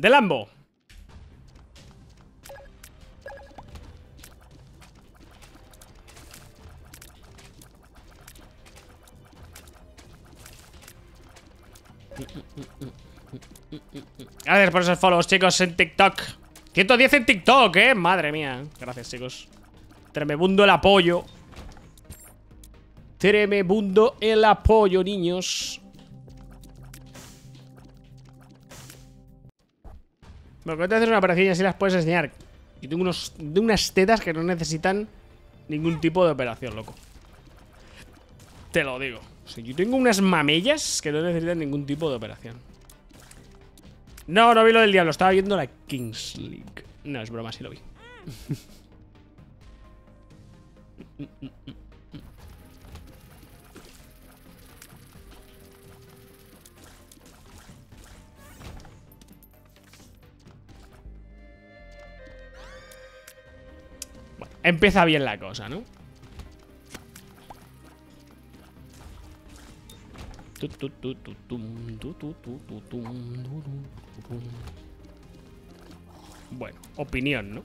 The Lambo. Gracias por esos follows, chicos, en TikTok. 110 en TikTok, madre mía. Gracias, chicos. Tremebundo el apoyo. Tremebundo el apoyo, niños. Bueno, cuando te haces una operación y así las puedes enseñar. Y tengo unas tetas que no necesitan ningún tipo de operación, loco. Te lo digo. O sea, yo tengo unas mamellas que no necesitan ningún tipo de operación. No, no vi lo del diablo. Estaba viendo la Kings League. No, es broma, sí lo vi. Bueno, empieza bien la cosa, ¿no? Bueno, opinión, ¿no?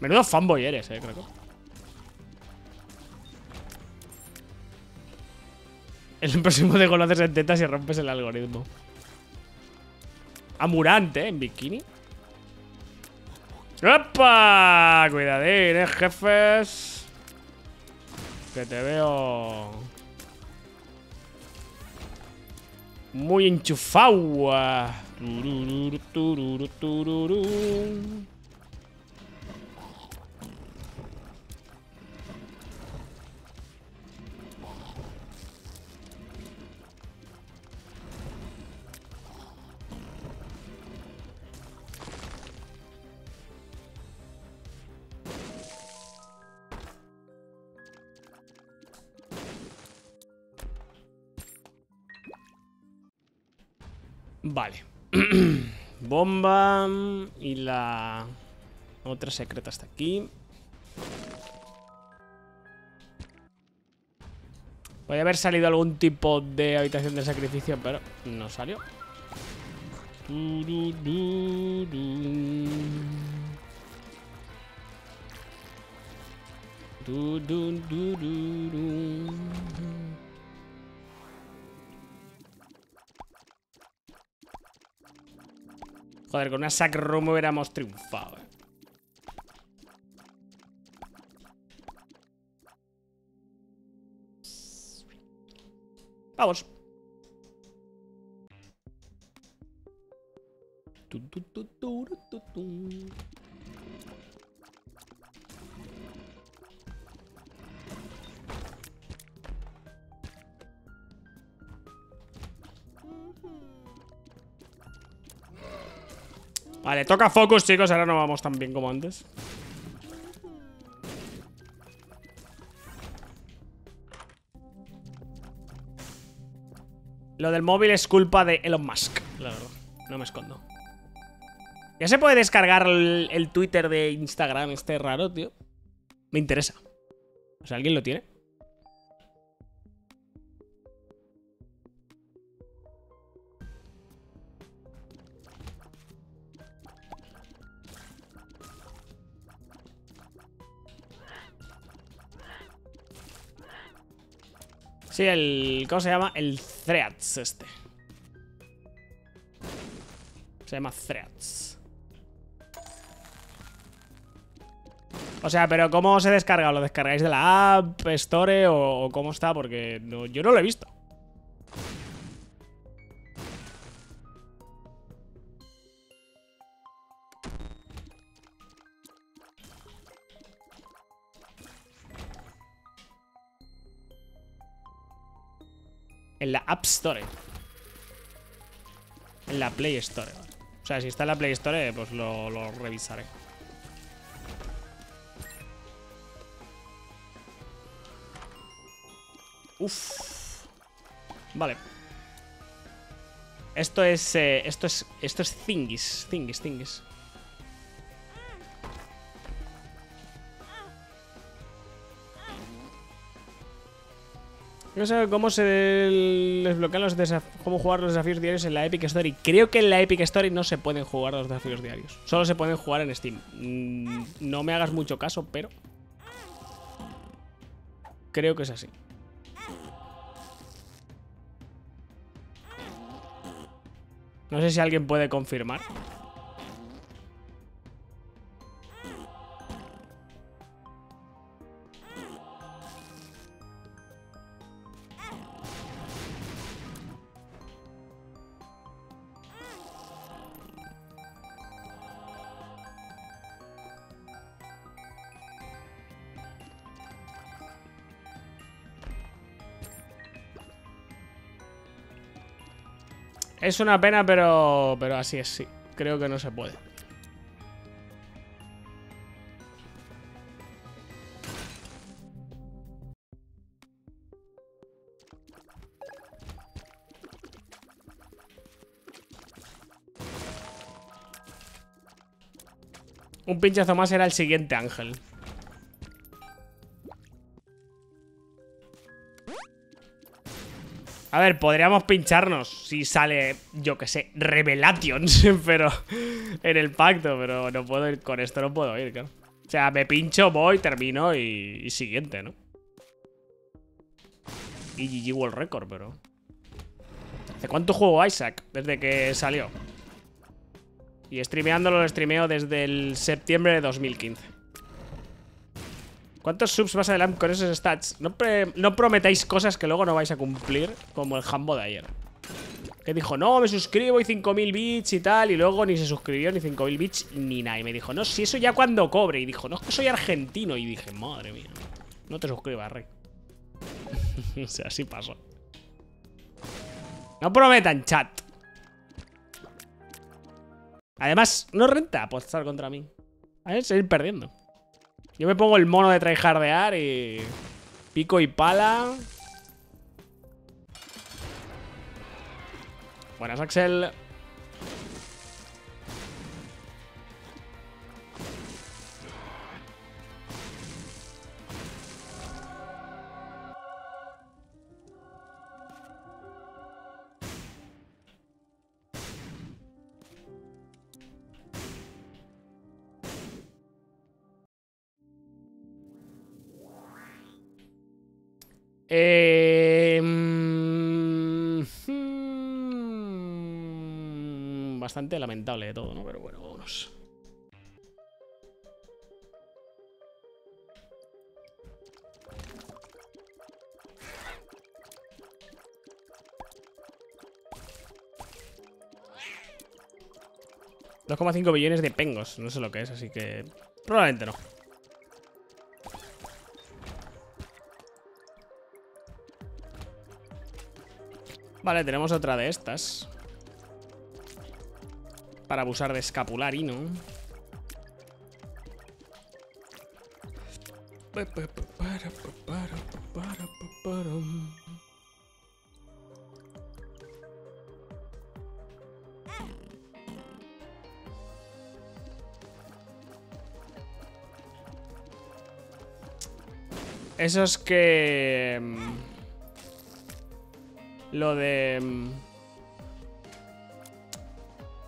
Menudo fanboy eres, creo que. El próximo de conoces en tetas y rompes el algoritmo. Amurante, en bikini. ¡Opa! Cuidadín, jefes. Que te veo muy enchufado. Vale. Bomba. Y la otra secreta está aquí. Podría haber salido algún tipo de habitación del sacrificio, pero no salió. Joder, con una sac room hubiéramos triunfado. Vamos. Vale, toca focus, chicos. Ahora no vamos tan bien como antes. Lo del móvil es culpa de Elon Musk, la verdad. No me escondo. Ya se puede descargar el Twitter de Instagram este raro, tío. Me interesa. O sea, ¿alguien lo tiene? Sí, el... ¿cómo se llama? El Threads este. Se llama Threads. O sea, pero ¿cómo se descarga? ¿O lo descargáis de la App Store o cómo está? Porque no, yo no lo he visto. En la App Store. En la Play Store. O sea, si está en la Play Store, pues lo revisaré. Uff. Vale. Esto es... Esto es Thingies. Thingies. No sé cómo se desbloquean los desafíos, cómo jugar los desafíos diarios en la Epic Story. Creo que en la Epic Story no se pueden jugar los desafíos diarios. Solo se pueden jugar en Steam. No me hagas mucho caso, pero creo que es así. No sé si alguien puede confirmar. Es una pena, pero así es, sí. Creo que no se puede. Un pinchazo más era el siguiente ángel. A ver, podríamos pincharnos si sale, yo que sé, Revelations, pero en el pacto, pero no puedo ir con esto, no puedo ir, claro. O sea, me pincho, voy, termino y siguiente, ¿no? Y GG World Record, pero... ¿Hace cuánto juego Isaac? Desde que salió. Y streameándolo lo streameo desde el septiembre de 2015. ¿Cuántos subs vas adelante con esos stats? No prometáis cosas que luego no vais a cumplir, como el Jambo de ayer. Que dijo, no, me suscribo y 5.000 bits y tal, y luego ni se suscribió ni 5.000 bits ni nada. Y me dijo, no, si eso ya cuando cobre. Y dijo, no, es que soy argentino. Y dije, madre mía, no te suscribas, rey. O sea, así pasó. No prometan, chat. Además, no renta apostar contra mí. A ver, seguir perdiendo. Yo me pongo el mono de tryhardear y... pico y pala. Buenas, Axel. Bastante lamentable de todo, ¿no? Pero bueno, vámonos. $2,5 billones de pengos. No sé lo que es, así que... probablemente no. Vale, tenemos otra de estas. Para abusar de escapular y no. Esos que... lo de...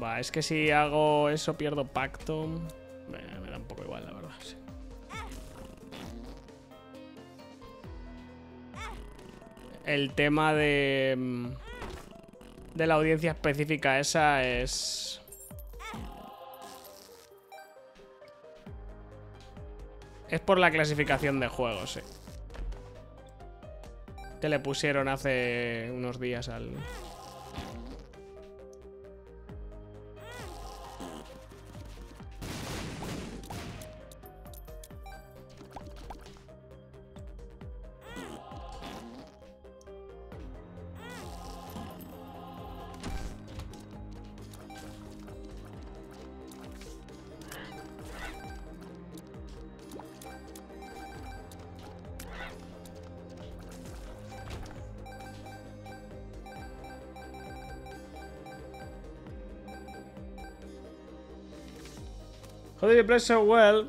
va, es que si hago eso pierdo pacto. Me da un poco igual, la verdad, sí. El tema de... de la audiencia específica esa es... es por la clasificación de juegos, sí. Que le pusieron hace unos días al... How did you play so well?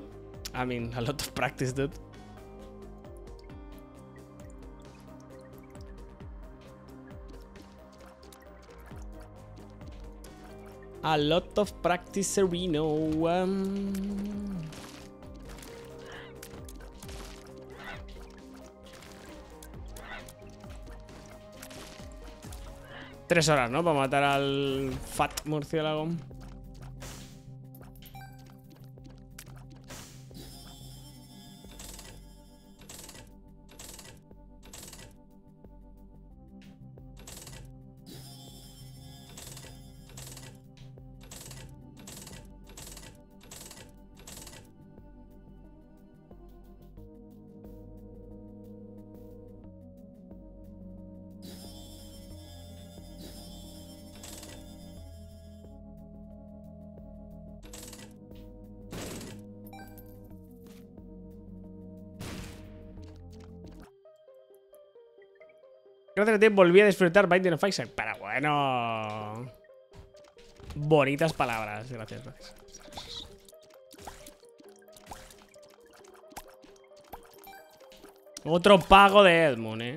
I mean, a lot of practice, dude. A lot of practice, Sereno. Tres horas, ¿no? Para matar al Fat Murciélago. Gracias a ti volví a disfrutar Binding of Isaac. Pero bueno... Bonitas palabras. Gracias, gracias. Otro pago de Edmund, ¿eh?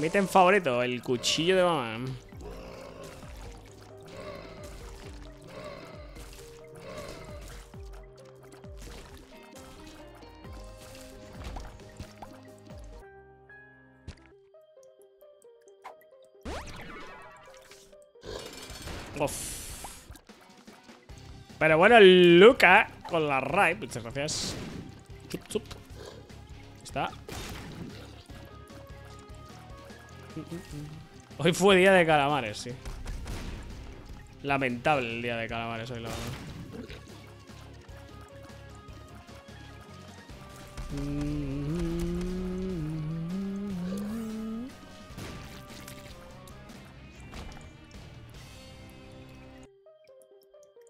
Mi ítem favorito, el cuchillo de mamá. Uf. Pero bueno, Luca con la Rai, muchas gracias. Chup, chup. Está. Hoy fue día de calamares, sí. Lamentable el día de calamares hoy, la verdad.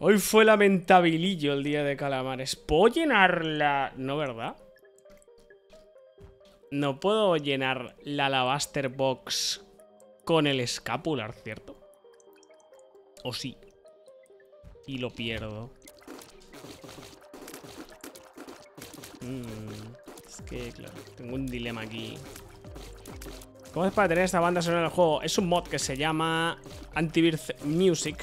Hoy fue lamentabilillo el día de calamares. ¿Puedo llenarla? No, ¿verdad? No puedo llenar la Alabaster Box con el escapular, ¿cierto? O sí. Y lo pierdo. Es que, claro, tengo un dilema aquí. ¿Cómo es para tener esta banda sonora en el juego? Es un mod que se llama Anti-Birth Music.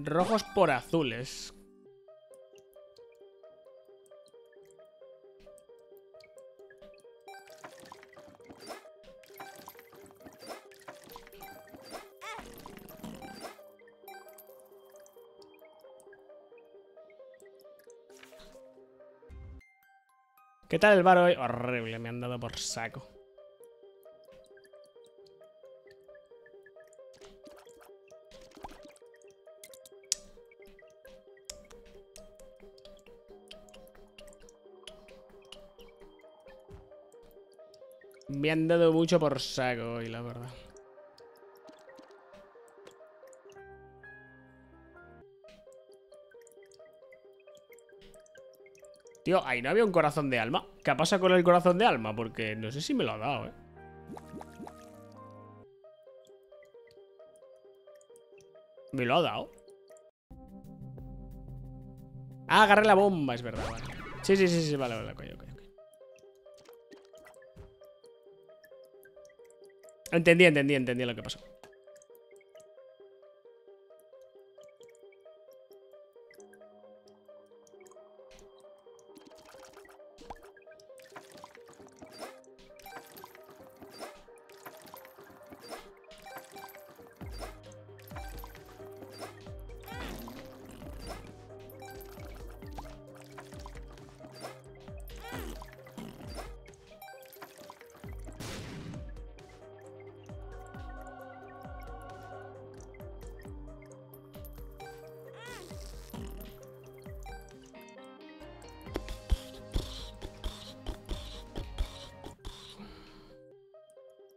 Rojos por azules. ¿Qué tal el bar hoy? Horrible, me han dado por saco. Me han dado mucho por saco hoy, la verdad. Tío, ahí no había un corazón de alma. ¿Qué pasa con el corazón de alma? Porque no sé si me lo ha dado, ¿eh? ¿Me lo ha dado? Ah, agarré la bomba, es verdad, vale. Sí, vale, ok. Entendí lo que pasó.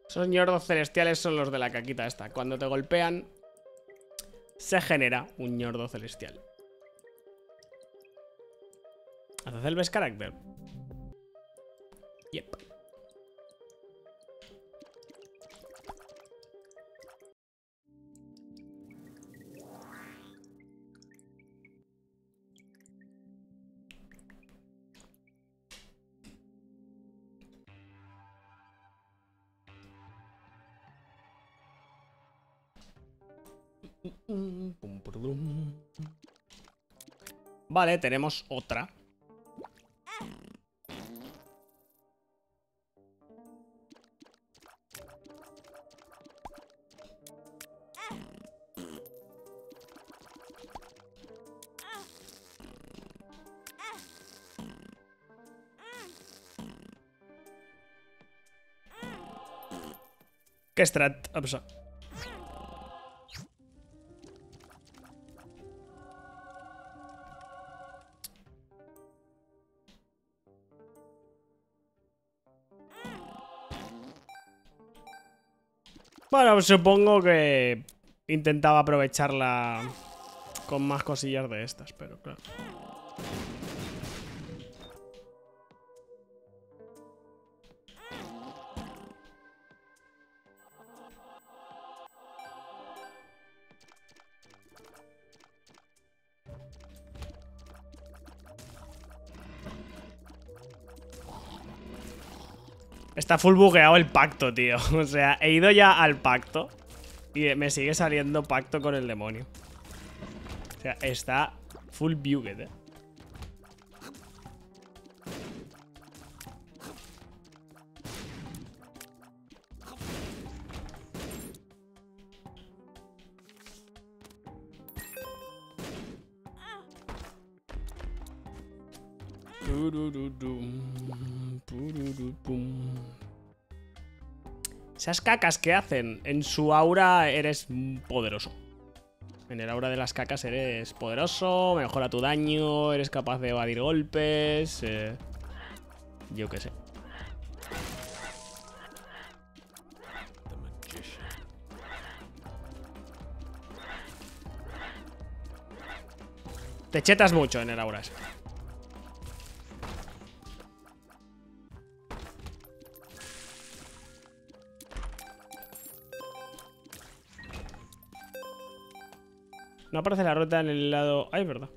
Esos ñordos celestiales son los de la caquita esta. Cuando te golpean, se genera un ñordo celestial. ¿Haces el best character? Yep. Vale, tenemos otra. ¿Qué strat? Bueno, supongo que intentaba aprovecharla con más cosillas de estas, pero claro. Está full bugueado el pacto, tío. O sea, he ido ya al pacto y me sigue saliendo pacto con el demonio. O sea, está full bugueado, ¿eh? Esas cacas que hacen, en su aura eres poderoso. En el aura de las cacas eres poderoso, mejora tu daño, eres capaz de evadir golpes... yo qué sé. Te chetas mucho en el aura ese. No aparece la ruta en el lado... Ay, es verdad.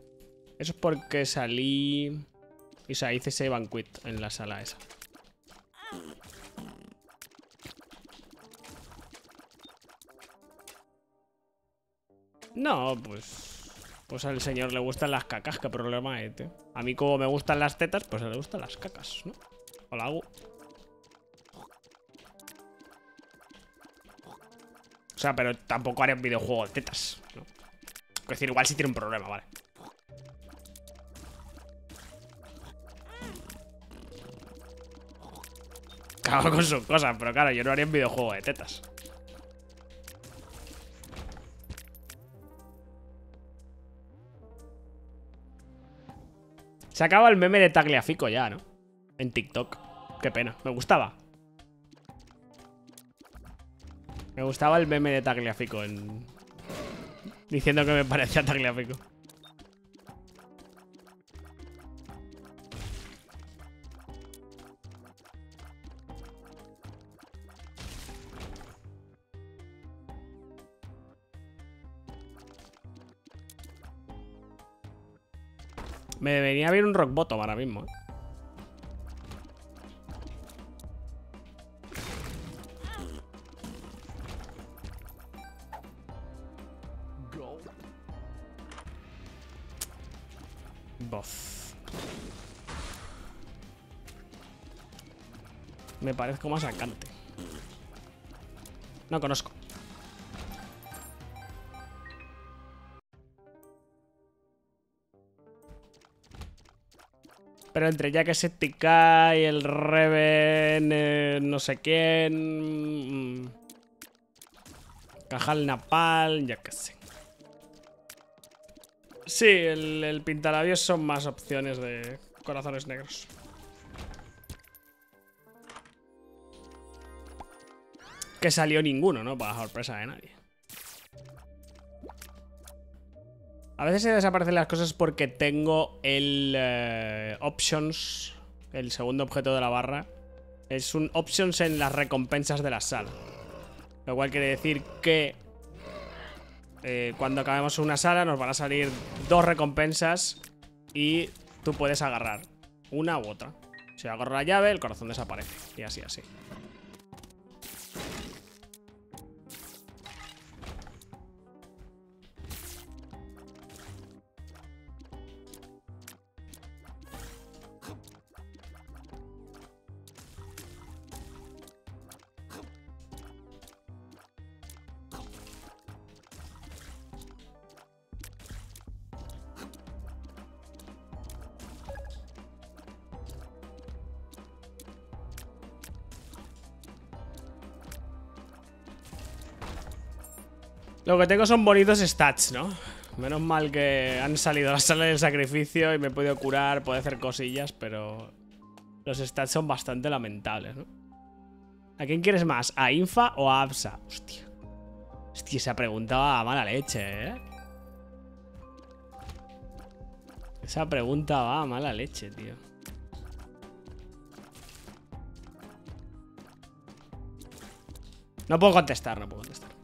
Eso es porque salí... O sea, hice ese banquet en la sala esa. No, pues... Pues al señor le gustan las cacas, qué problema hay, tío. A mí como me gustan las tetas, pues le gustan las cacas, ¿no? O la hago. O sea, pero tampoco haré un videojuego de tetas, ¿no? Es decir, igual sí tiene un problema, vale. Cago con sus cosas, pero claro, yo no haría un videojuego de tetas. Se acaba el meme de Tagliafico ya, ¿no? En TikTok. Qué pena, me gustaba. Me gustaba el meme de Tagliafico en... Diciendo que me parecía Tagliafico. Me debería haber un rock bottom ahora mismo, ¿eh? Voz. Me parezco más a Cante. No conozco. Pero entre Jack Eseptica y el Reven, no sé quién, Cajal Napal, ya que sé. Sí, el pintalabios son más opciones de corazones negros. Que salió ninguno, ¿no? Para sorpresa de nadie. A veces se desaparecen las cosas porque tengo el options, el segundo objeto de la barra. Es un options en las recompensas de la sala. Lo cual quiere decir que cuando acabemos una sala nos van a salir dos recompensas y tú puedes agarrar una u otra. Si agarro la llave, el corazón desaparece. Y así, así. Lo que tengo son bonitos stats, ¿no? Menos mal que han salido a la sala del sacrificio y me he podido curar, puedo hacer cosillas, pero los stats son bastante lamentables, ¿no? ¿A quién quieres más? ¿A Infa o a Absa? Hostia. Hostia, esa pregunta va mala leche, ¿eh? Esa pregunta va mala leche, tío. No puedo contestar, no puedo contestar.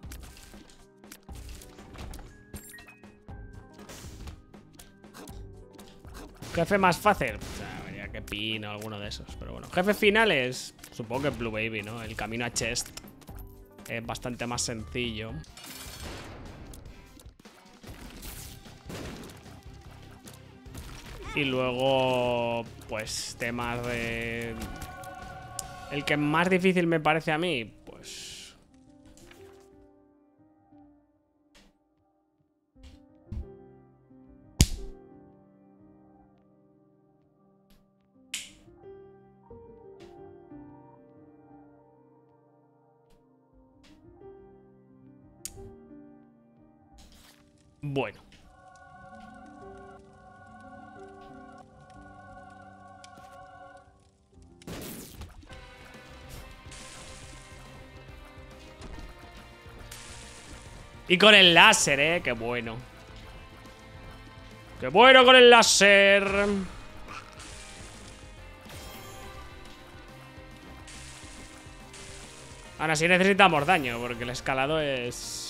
Jefe más fácil, o sea, habría que pino alguno de esos, pero bueno. Jefes finales, supongo que es Blue Baby, ¿no? El camino a Chest es bastante más sencillo. Y luego, pues temas de... El que más difícil me parece a mí, pues... Bueno. Y con el láser, ¿eh? Qué bueno. Qué bueno con el láser. Ahora sí necesitamos daño, porque el escalado es...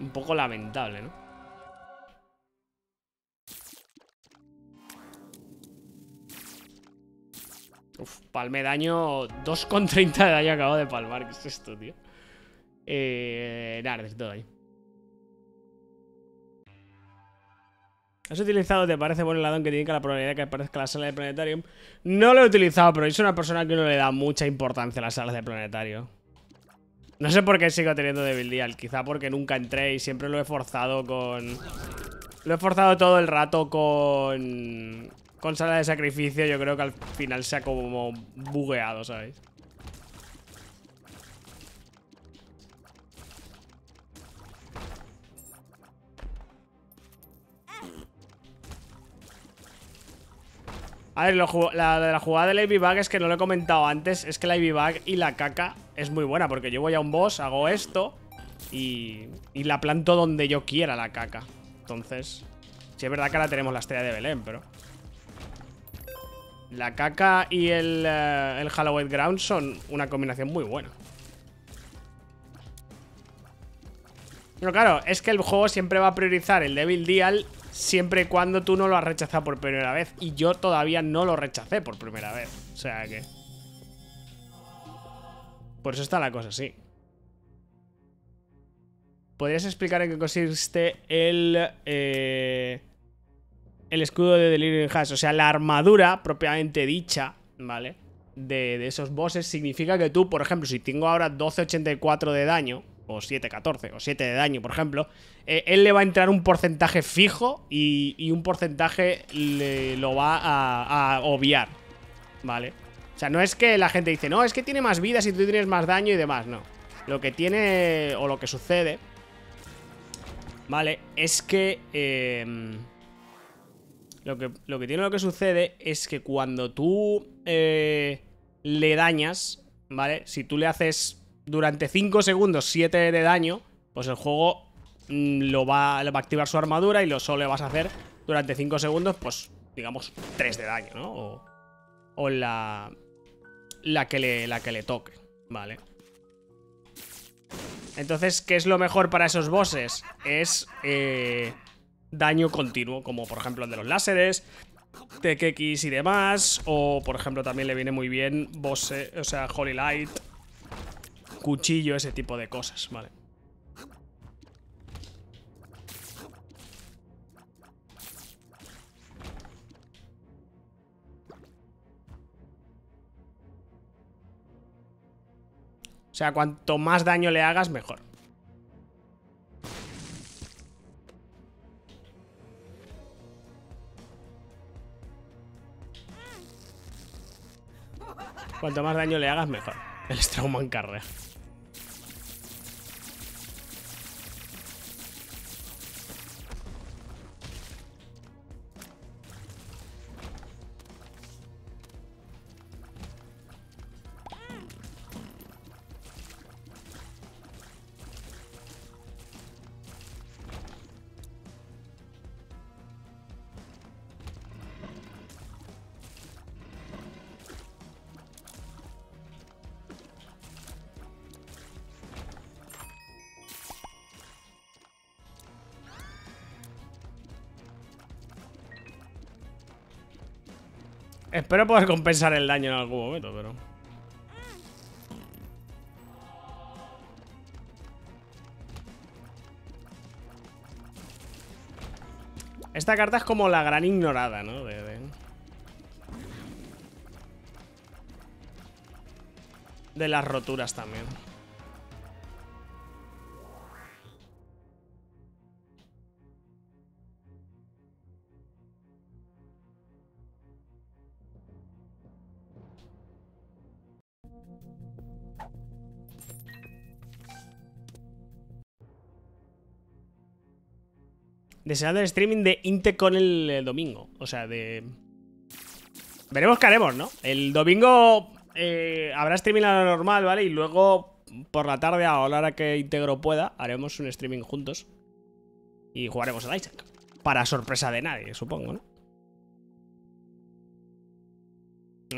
un poco lamentable, ¿no? Uf, palmé daño. 2,30 de daño acabo de palmar. ¿Qué es esto, tío? Nada, necesito daño. ¿Has utilizado, te parece, bueno, el ladón que tiene que la probabilidad de que aparezca la sala de planetarium? No lo he utilizado, pero es una persona que no le da mucha importancia a las salas de planetario. No sé por qué sigo teniendo Devil Deal. Quizá porque nunca entré y siempre lo he forzado con... Lo he forzado todo el rato con... Con sala de sacrificio. Yo creo que al final se ha como bugueado, ¿sabéis? A ver, la jugada de la Ivy Bug es que no lo he comentado antes. Es que la Ivy Bug y la caca es muy buena, porque yo voy a un boss, hago esto y la planto donde yo quiera la caca. Entonces, sí es verdad que ahora tenemos la estrella de Belén, pero... La caca y el Halloween Ground son una combinación muy buena. Pero claro, es que el juego siempre va a priorizar el Devil Deal siempre y cuando tú no lo has rechazado por primera vez. Y yo todavía no lo rechacé por primera vez. O sea que... por eso está la cosa así. ¿Podrías explicar en qué consiste el escudo de Delirium Hash? O sea, la armadura propiamente dicha, ¿vale? De esos bosses significa que tú, por ejemplo, si tengo ahora 12.84 de daño, o 7.14, o 7 de daño, por ejemplo, él le va a entrar un porcentaje fijo y un porcentaje lo va a obviar, ¿vale? O sea, no es que la gente dice, no, es que tiene más vida si tú tienes más daño y demás, no. Lo que tiene, o lo que sucede, ¿vale? Es que... Lo que sucede es que cuando tú le dañas, ¿vale? Si tú le haces durante 5 segundos 7 de daño, pues el juego le va a activar su armadura y solo le vas a hacer durante 5 segundos, pues digamos 3 de daño, ¿no? O la que le toque, ¿vale? Entonces, ¿qué es lo mejor para esos bosses? Es... daño continuo, como por ejemplo el de los láseres, TKX y demás. O por ejemplo también le viene muy bien bosses, o sea, Holy Light, cuchillo, ese tipo de cosas, vale. O sea, cuanto más daño le hagas, mejor. Cuanto más daño le hagas, mejor. El Strowman Carrera. Espero poder compensar el daño en algún momento, pero... esta carta es como la gran ignorada, ¿no? De las roturas también. Deseando el streaming de Inte con el domingo. O sea, de... veremos qué haremos, ¿no? El domingo habrá streaming a lo normal, ¿vale? Y luego, por la tarde, a la hora que Integro pueda, haremos un streaming juntos. Y jugaremos al Isaac. Para sorpresa de nadie, supongo, ¿no?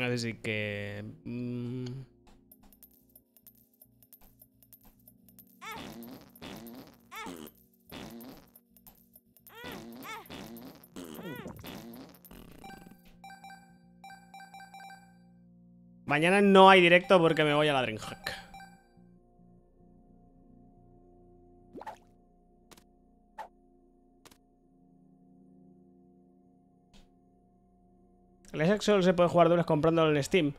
Así que... mañana no hay directo porque me voy a la Dreamhack. ¿El Hexxsol se puede jugar duras comprándolo en Steam?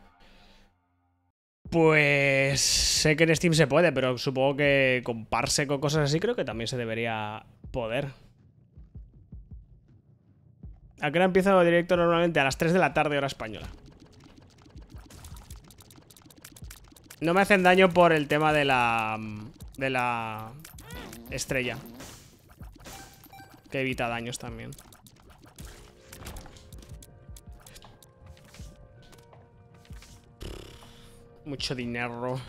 Pues... sé que en Steam se puede, pero supongo que con Parsec o cosas así creo que también se debería poder. ¿A qué hora empieza el directo normalmente? A las 3 de la tarde, hora española. No me hacen daño por el tema de la estrella, que evita daños también. Mucho dinero.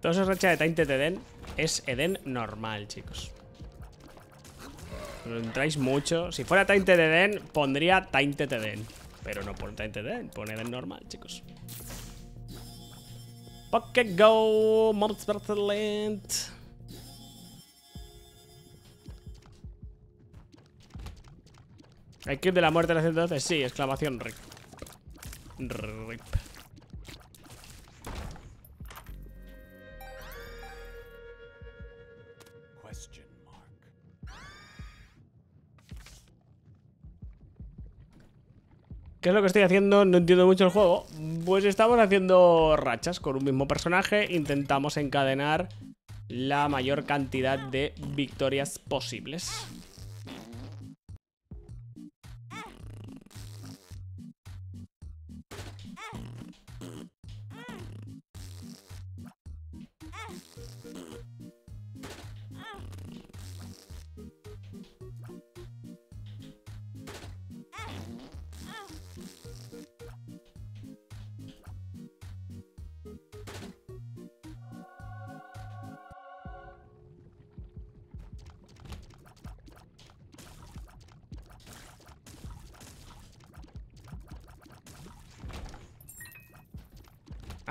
Toda esa racha de Tainted Eden es Eden normal, chicos. Pero entráis mucho. Si fuera Tainted Eden, pondría Tainted Eden. Pero no pone Tainted Eden, pone Eden normal, chicos. Pocket Go, Mobs vs. Land. ¿El clip de la muerte de la 112? Sí, exclamación RIP. RIP. ¿Qué es lo que estoy haciendo? No entiendo mucho el juego. Pues estamos haciendo rachas con un mismo personaje. Intentamos encadenar la mayor cantidad de victorias posibles.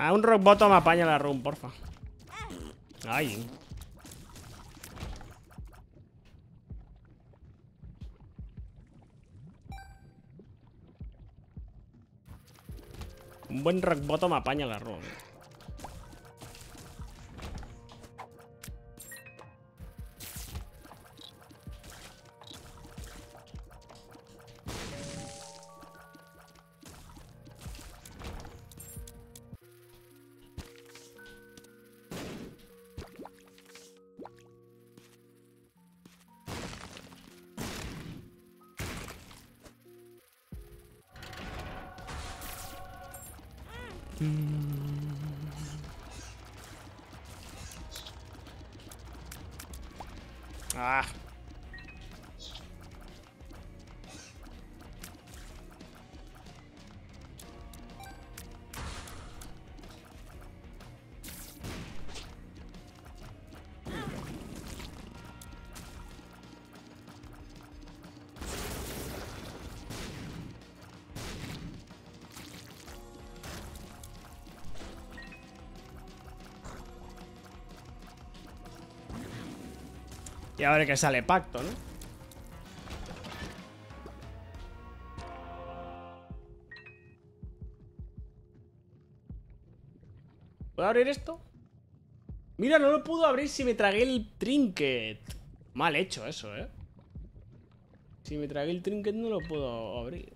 A un rock bottom apaña la run, porfa. Ay. Un buen rock bottom apaña la run. Y a ver que sale pacto, ¿no? ¿Puedo abrir esto? Mira, no lo puedo abrir si me tragué el trinket. Mal hecho eso, ¿eh? Si me tragué el trinket no lo puedo abrir.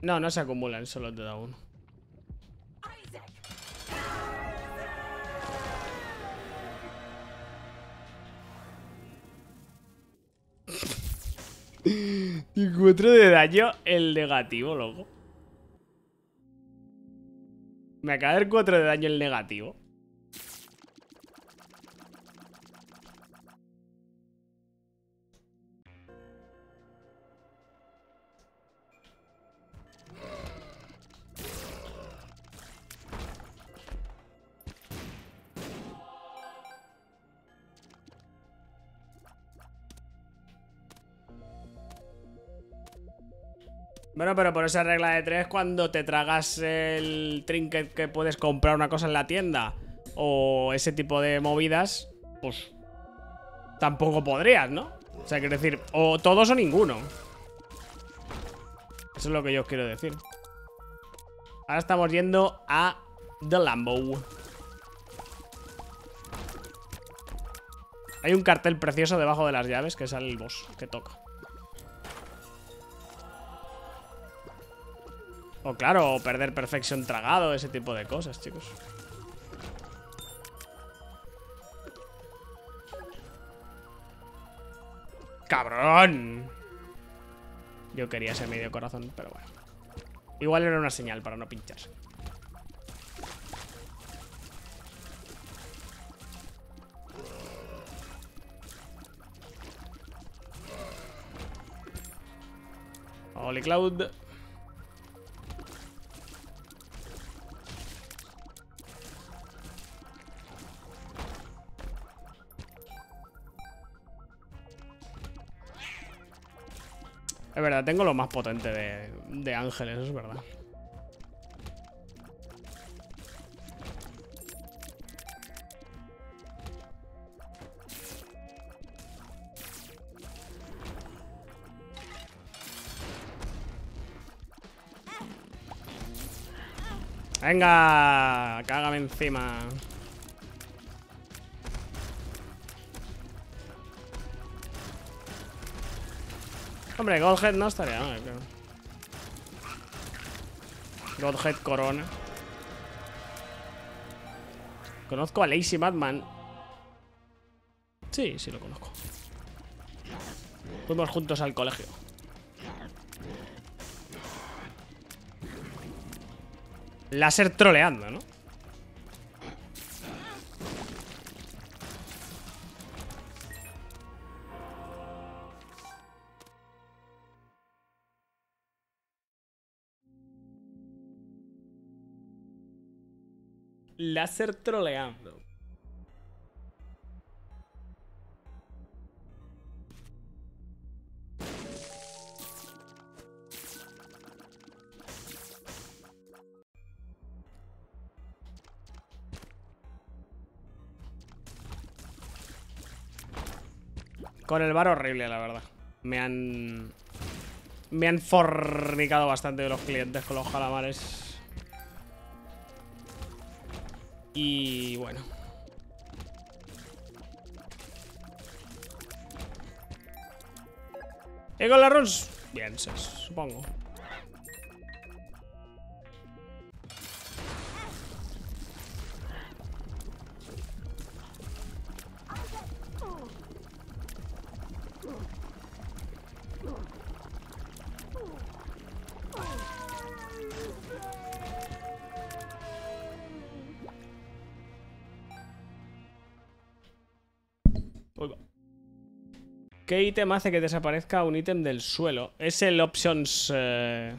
No, no se acumulan, solo te da uno. Y 4 de daño el negativo, loco. Me acaba de dar 4 de daño el negativo. Bueno, pero por esa regla de 3, cuando te tragas el trinket que puedes comprar una cosa en la tienda o ese tipo de movidas, pues tampoco podrías, ¿no? O sea, quiero decir, o todos o ninguno. Eso es lo que yo os quiero decir. Ahora estamos yendo a The Lambo. Hay un cartel precioso debajo de las llaves que sale el boss que toca. O claro, o perder perfección tragado, ese tipo de cosas, chicos. ¡Cabrón! Yo quería ese medio corazón, pero bueno. Igual era una señal para no pincharse. Holy Cloud. Es verdad, tengo lo más potente de ángeles, es verdad. ¡Venga! ¡Cágame encima! Hombre, Godhead no estaría mal, creo. Godhead Corona. Conozco a Lazy Batman. Sí, sí lo conozco. Fuimos juntos al colegio. Láser troleando, ¿no? Láser troleando. Con el bar horrible, la verdad. Me han fornicado bastante de los clientes con los calamares. Y bueno. ¿Y con la runs? Bien, supongo. ¿Qué ítem hace que desaparezca un ítem del suelo? Es el options... el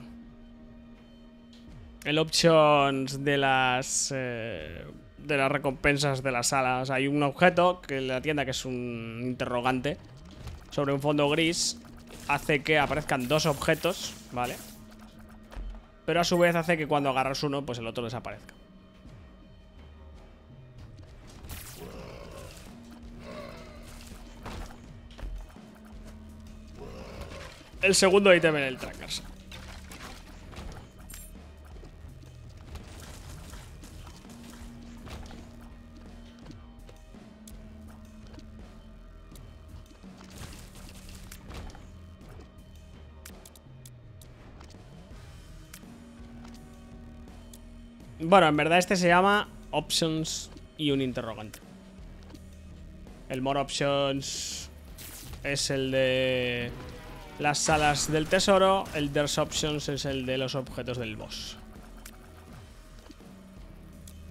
options de las... de las recompensas de las alas. Hay un objeto que en la tienda, que es un interrogante sobre un fondo gris, hace que aparezcan dos objetos, ¿vale? Pero a su vez hace que cuando agarras uno, pues el otro desaparezca. El segundo ítem en el trackers. Bueno, en verdad este se llama Options y un interrogante. El More Options es el de... las salas del tesoro, el There's Options es el de los objetos del boss.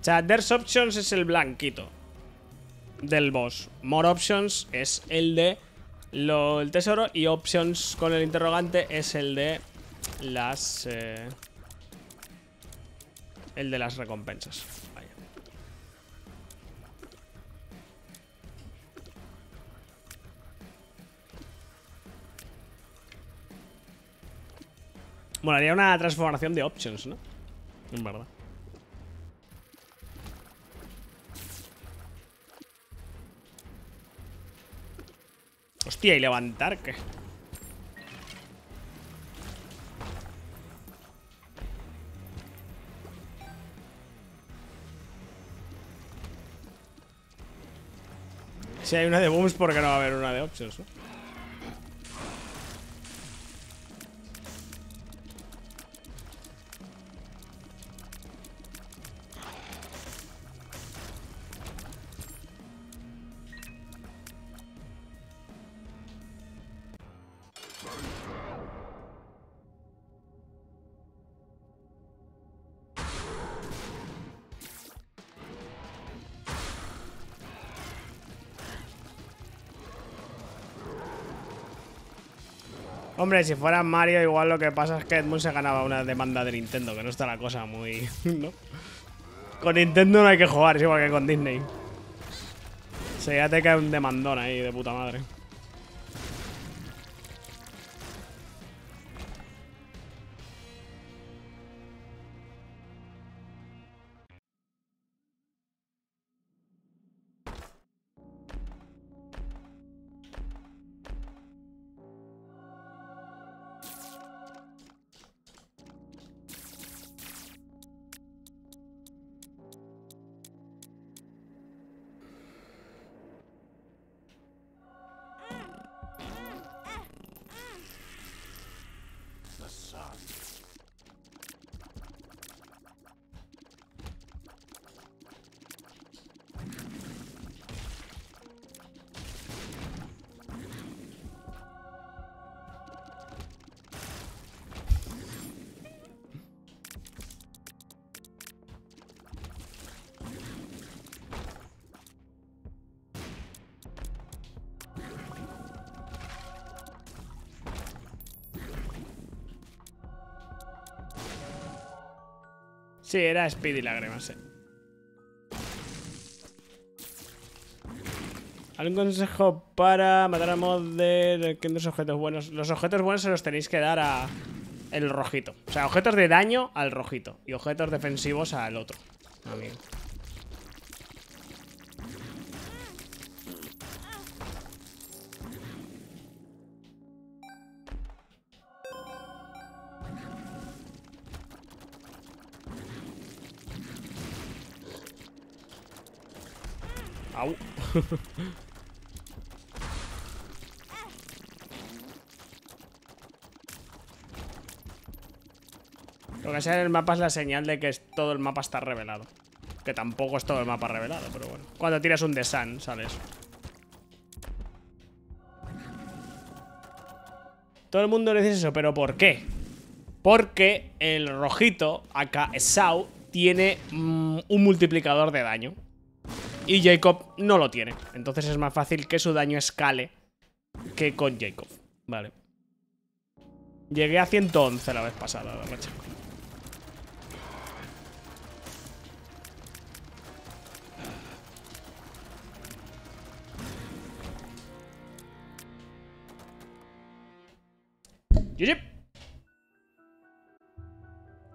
O sea, There's Options es el blanquito del boss. More Options es el de el tesoro y Options con el interrogante es el de las... el de las recompensas. Vaya. Bueno, haría una transformación de options, ¿no? En verdad. Hostia, ¿y levantar qué? Si hay una de booms, ¿por qué no va a haber una de options, no? Hombre, si fuera Mario, igual lo que pasa es que Edmund se ganaba una demanda de Nintendo, que no está la cosa muy... ¿no? Con Nintendo no hay que jugar, es igual que con Disney. Se ya te cae un demandón ahí, de puta madre. Sí, era Speedy Lágrimas, sí. ¿Algún consejo para matar a Mother? ¿Qué dos objetos buenos? Los objetos buenos se los tenéis que dar a el rojito. O sea, objetos de daño al rojito y objetos defensivos al otro, amigo. Lo que sea en el mapa es la señal de que todo el mapa está revelado. Que tampoco es todo el mapa revelado, pero bueno. Cuando tiras un The Sun, sales. Todo el mundo le dice eso, pero ¿por qué? Porque el rojito, acá Esaú, tiene un multiplicador de daño. Y Jacob no lo tiene. Entonces es más fácil que su daño escale que con Jacob. Vale. Llegué a 111 la vez pasada, la racha. ¡Yip!